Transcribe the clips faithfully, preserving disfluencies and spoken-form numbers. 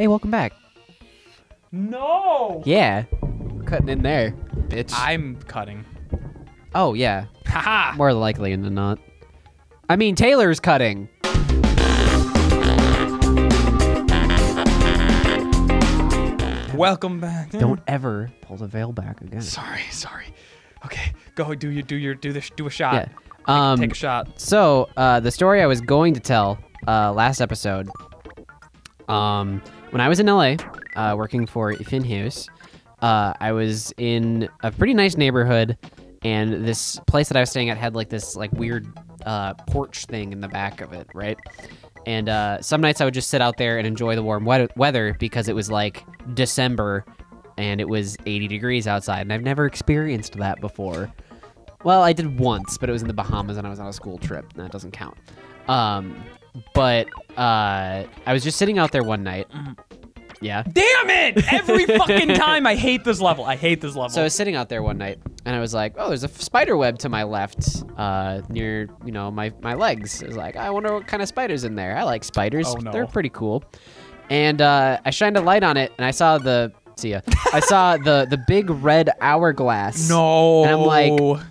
Hey, welcome back. No! Yeah. Cutting in there, bitch. I'm cutting. Oh, yeah. Haha! More likely than not. I mean, Taylor's cutting. Welcome back. Don't ever pull the veil back again. Sorry, sorry. Okay, go do your do your do this do a shot. Yeah. Um, take, take a shot. So, uh, the story I was going to tell uh, last episode. Um, when I was in L A, uh, working for Finnhouse, uh, I was in a pretty nice neighborhood, and this place that I was staying at had like this like weird uh, porch thing in the back of it, right? And uh, some nights I would just sit out there and enjoy the warm we weather because it was like December and it was eighty degrees outside. And I've never experienced that before. Well, I did once, but it was in the Bahamas and I was on a school trip. And that doesn't count. Um, but uh, I was just sitting out there one night. Yeah. Damn it! Every fucking time. I hate this level. I hate this level. So I was sitting out there one night and I was like, oh, there's a spider web to my left uh, near, you know, my, my legs. I was like, I wonder what kind of spider's in there. I like spiders. Oh, no. They're pretty cool. And uh, I shined a light on it and I saw the, see ya. I saw the, the big red hourglass. No. And I'm like,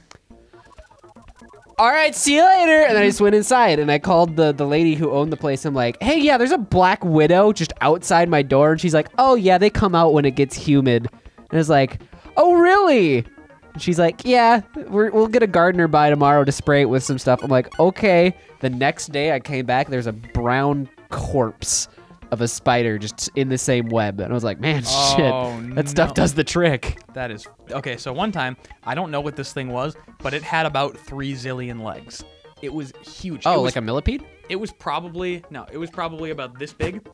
all right, see you later. And then I just went inside and I called the, the lady who owned the place. I'm like, hey, yeah, there's a black widow just outside my door. And she's like, oh, yeah, they come out when it gets humid. And I was like, oh, really? And she's like, yeah, we're, we'll get a gardener by tomorrow to spray it with some stuff. I'm like, okay. The next day I came back, there's a brown corpse of a spider just in the same web. And I was like, man, oh, shit, that no. stuff does the trick. That is, okay, so one time, I don't know what this thing was, but it had about three zillion legs. It was huge. Oh, it was, like a millipede? It was probably, no, it was probably about this big,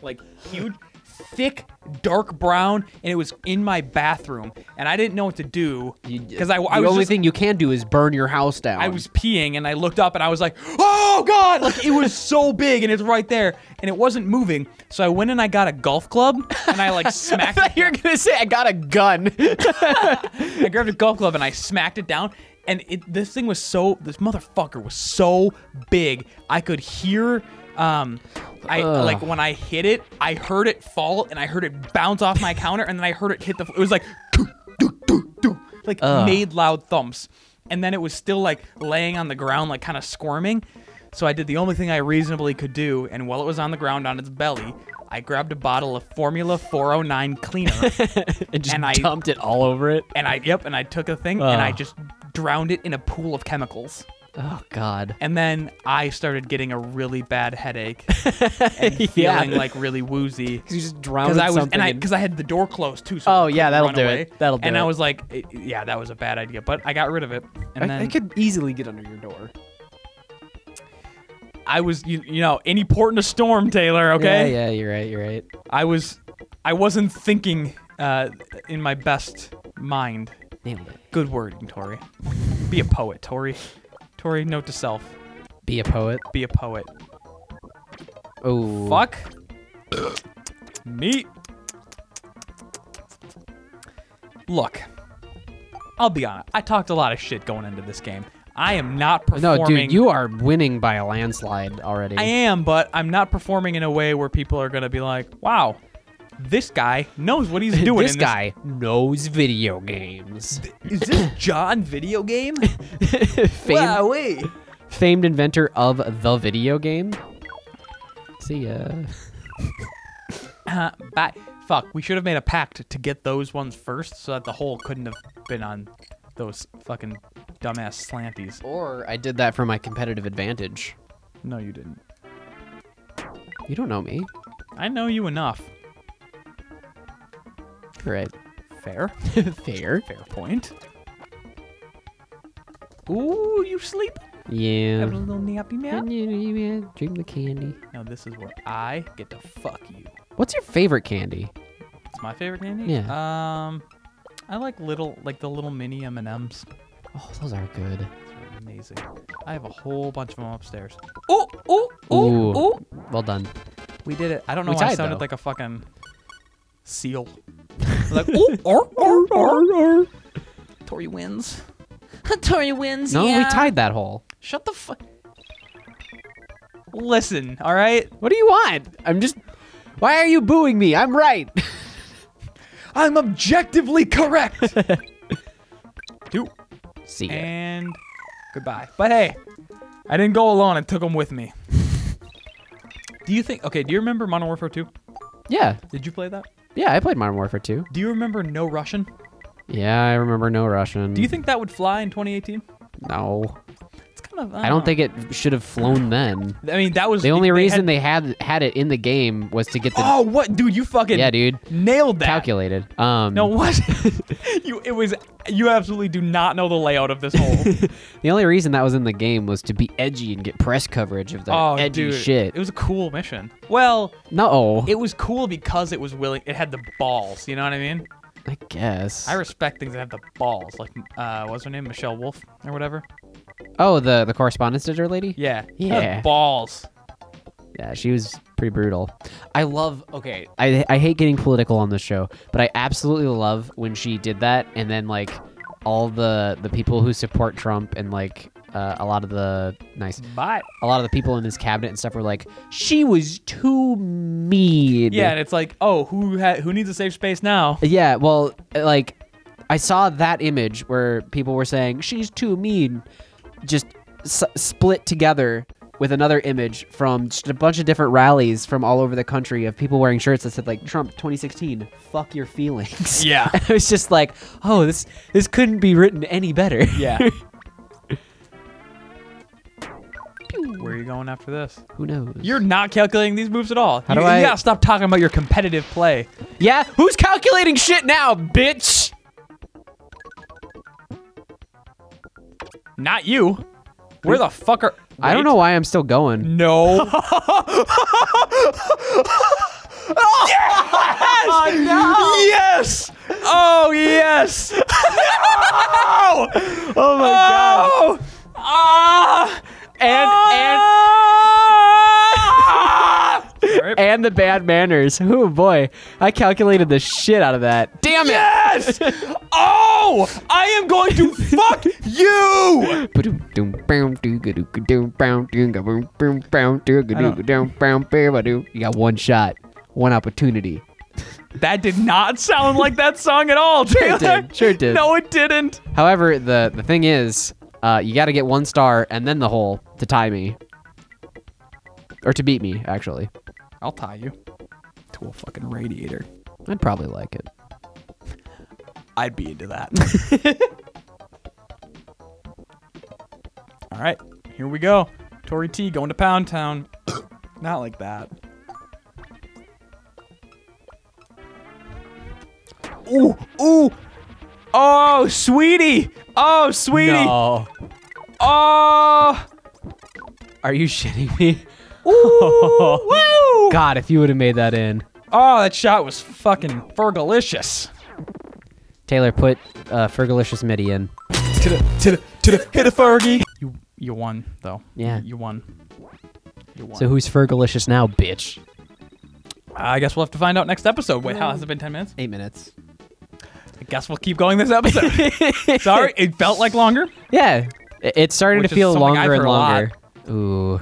like huge, thick, dark brown, and it was in my bathroom, and I didn't know what to do. Because I, I was The only just, thing you can do is burn your house down. I was peeing, and I looked up, and I was like, oh, God! Like, it was so big, and it's right there, and it wasn't moving, so I went and I got a golf club, and I, like, smacked it. You were going to say, I got a gun. I grabbed a golf club, and I smacked it down, and it, this thing was so, this motherfucker was so big, I could hear... Um, I Ugh. like when I hit it, I heard it fall and I heard it bounce off my counter and then I heard it hit the. It was like, doo, doo, doo, doo, like Ugh. made loud thumps, and then it was still like laying on the ground, like kind of squirming. So I did the only thing I reasonably could do, and while it was on the ground on its belly, I grabbed a bottle of Formula four oh nine cleaner and just and I, dumped it all over it. And I yep, and I took a thing Ugh. and I just drowned it in a pool of chemicals. Oh, God. And then I started getting a really bad headache and yeah. feeling, like, really woozy. Because you just drowned in something. And because I, I had the door closed, too. So oh, yeah, that'll do away. it. That'll do and it. And I was like, it, yeah, that was a bad idea. But I got rid of it. And I, then I could easily get under your door. I was, you, you know, any port in a storm, Taylor, okay? Yeah, yeah, you're right, you're right. I, was, I wasn't thinking uh, in my best mind. Damn it. Good wording, Tory. Be a poet, Tory. Tory, note to self. Be a poet. Be a poet. Oh. Fuck. Me. Look. I'll be honest. I talked a lot of shit going into this game. I am not performing. No, dude, you are winning by a landslide already. I am, but I'm not performing in a way where people are going to be like, wow, this guy knows what he's doing. This, this guy knows video games. Is this John Video Game? Wow, wait. Famed inventor of the video game. See ya. uh, bye. Fuck, we should have made a pact to get those ones first so that the hole couldn't have been on those fucking dumbass slanties. Or I did that for my competitive advantage. No, you didn't. You don't know me. I know you enough. Right. Fair. Fair. Fair point. Ooh, you sleep? Yeah. Have a little nappy nap? Yeah, drink the candy. Now this is where I get to fuck you. What's your favorite candy? It's my favorite candy? Yeah. Um, I like little, like the little mini M and M's. Oh, those are good. Those are amazing. I have a whole bunch of them upstairs. Ooh, ooh, ooh, ooh. ooh. Well done. We did it. I don't know we why tied, I sounded though. like a fucking seal. Like, ooh, or, or, or, or. Tory wins. Tory wins, No, yeah. we tied that hole. Shut the fuck. Listen, all right? What do you want? I'm just... Why are you booing me? I'm right. I'm objectively correct. Two. See ya. And goodbye. But hey, I didn't go alone. I took them with me. Do you think... Okay, do you remember Modern Warfare two? Yeah. Did you play that? Yeah, I played Modern Warfare two. Do you remember No Russian? Yeah, I remember No Russian. Do you think that would fly in twenty eighteen? No. It's kind of... I, I don't know. think it should have flown then. I mean, that was... The only they reason had... they had had it in the game was to get the... Oh, what? Dude, you fucking... Yeah, dude. Nailed that. Calculated. Um, no, what? you, it was... You absolutely do not know the layout of this hole. The only reason that was in the game was to be edgy and get press coverage of the oh, edgy dude. shit. It was a cool mission. Well... No. It was cool because it was willing... It had the balls, you know what I mean? I guess. I respect things that have the balls, like, uh, what was her name? Michelle Wolf or whatever? Oh, the, the correspondence editor lady? Yeah. Yeah. Balls. Yeah, she was pretty brutal. I love, okay, I, I hate getting political on this show, but I absolutely love when she did that, and then, like, all the, the people who support Trump and, like, uh, a lot of the, nice, but a lot of the people in his cabinet and stuff were like, she was too mean. Yeah, and it's like, oh, who ha who needs a safe space now? Yeah, well, like, I saw that image where people were saying, she's too mean, just s split together with another image from just a bunch of different rallies from all over the country of people wearing shirts that said, like, Trump twenty sixteen, fuck your feelings. Yeah. And it was just like, oh, this this couldn't be written any better. Yeah. Where are you going after this? Who knows? You're not calculating these moves at all. How you, do I... you gotta stop talking about your competitive play. Yeah? Who's calculating shit now, bitch? Not you. Where the fuck are... Wait. I don't know why I'm still going. No. Oh, yes! Oh, no! Yes! Oh, yes! No! Oh, my oh! God. Ah! And, ah! and... Ah! And the bad manners. Oh, boy. I calculated the shit out of that. Damn it! Yes! Oh! I am going to fuck you! You got one shot. One opportunity. That did not sound like that song at all, Taylor. Sure did. Sure did. No, it didn't. However, the, the thing is, uh, you got to get one star and then the hole to tie me. Or to beat me, actually. I'll tie you. To a fucking radiator. I'd probably like it. I'd be into that. All right, here we go. Tory T going to Pound Town. Not like that. Ooh, ooh. Oh, sweetie. Oh, sweetie. No. Oh. Are you shitting me? Ooh, woo. God, if you would have made that in. Oh, that shot was fucking fergalicious. Taylor, put uh, Fergalicious MIDI in. To the, to the, to the, hit a Fergie. You, you won, though. Yeah. You won. You won. So who's Fergalicious now, bitch? I guess we'll have to find out next episode. Wait, how has it been? Ten minutes? Eight minutes. I guess we'll keep going this episode. Sorry, it felt like longer. Yeah, it started Which to feel longer and longer. Ooh.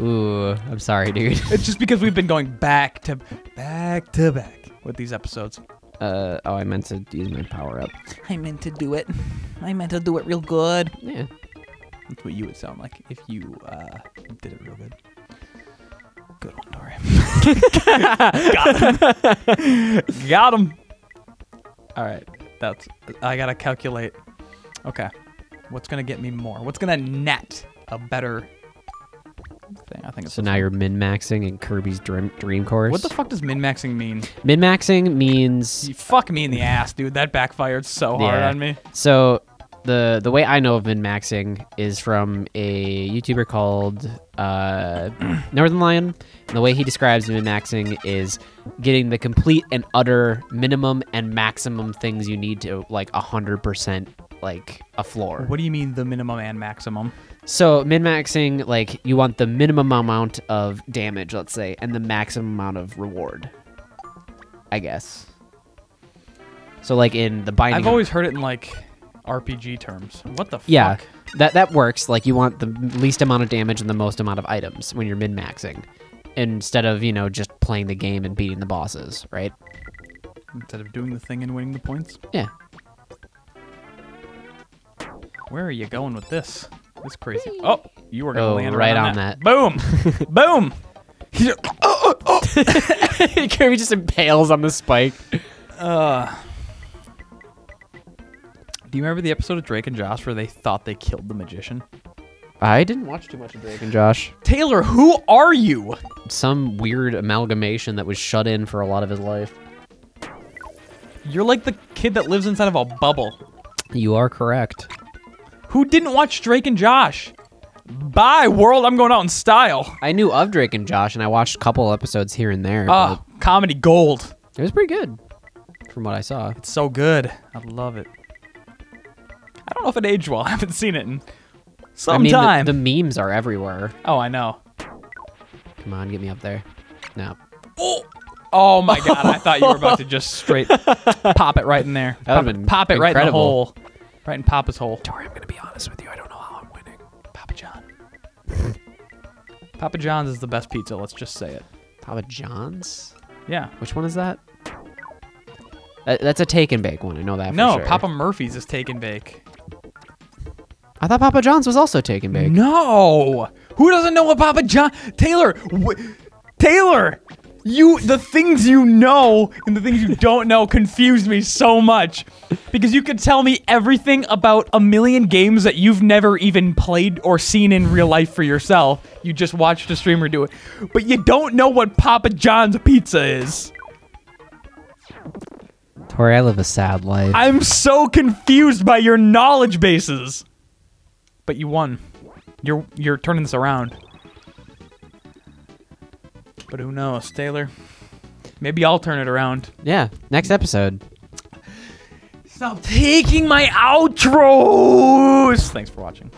Ooh, I'm sorry, dude. It's just because we've been going back to back to back with these episodes. Uh, oh, I meant to use my power up. I meant to do it. I meant to do it real good. Yeah. That's what you would sound like if you uh, did it real good. Good one, Dory. Got him. Got him. All right. That's. I got to calculate. Okay. What's going to get me more? What's going to net a better thing? I think it's so now you're min-maxing in Kirby's dream, dream course. What the fuck does min-maxing mean? Min-maxing means... You fuck me in the ass, dude. That backfired so hard yeah. on me. So the the way I know of min-maxing is from a YouTuber called uh, Northern Lion. And the way he describes min-maxing is getting the complete and utter minimum and maximum things you need to, like, one hundred percent like a floor. What do you mean the minimum and maximum? So min-maxing, like, you want the minimum amount of damage, let's say, and the maximum amount of reward, I guess. So, like, in the binding... I've always heard it in, like, R P G terms. What the fuck? Yeah, that, that works. Like, you want the least amount of damage and the most amount of items when you're min-maxing, instead of, you know, just... playing the game and beating the bosses, right? Instead of doing the thing and winning the points? Yeah. Where are you going with this? This crazy. Oh, you were going to oh, land right on that. that. Boom! Boom! Just, oh, oh, oh. Kirby just impales on the spike. Uh, do you remember the episode of Drake and Josh where they thought they killed the magician? I didn't watch too much of Drake and Josh. Taylor, who are you? Some weird amalgamation that was shut in for a lot of his life. You're like the kid that lives inside of a bubble. You are correct. Who didn't watch Drake and Josh? Bye, world. I'm going out in style. I knew of Drake and Josh, and I watched a couple episodes here and there. Uh, comedy gold. It was pretty good, from what I saw. It's so good. I love it. I don't know if it aged well. I haven't seen it in... Sometime. I mean, the, the memes are everywhere. Oh, I know. Come on, get me up there. No. Oh, oh my God. I thought you were about to just straight pop it right in there. Pop, been pop it incredible. right in the hole. Right in Papa's hole. Tory, I'm going to be honest with you. I don't know how I'm winning. Papa John. Papa John's is the best pizza. Let's just say it. Papa John's? Yeah. Which one is that? That's a take and bake one. I know that for no, sure. No, Papa Murphy's is take and bake. I thought Papa John's was also take and bake. No! Who doesn't know what Papa John... Taylor! Taylor! You... The things you know and the things you don't know confuse me so much. Because you could tell me everything about a million games that you've never even played or seen in real life for yourself. You just watched a streamer do it. But you don't know what Papa John's pizza is. Tory, I live a sad life. I'm so confused by your knowledge bases. But you won. You're you're turning this around. But who knows, Taylor? Maybe I'll turn it around. Yeah, next episode. Stop taking my outros! Thanks for watching.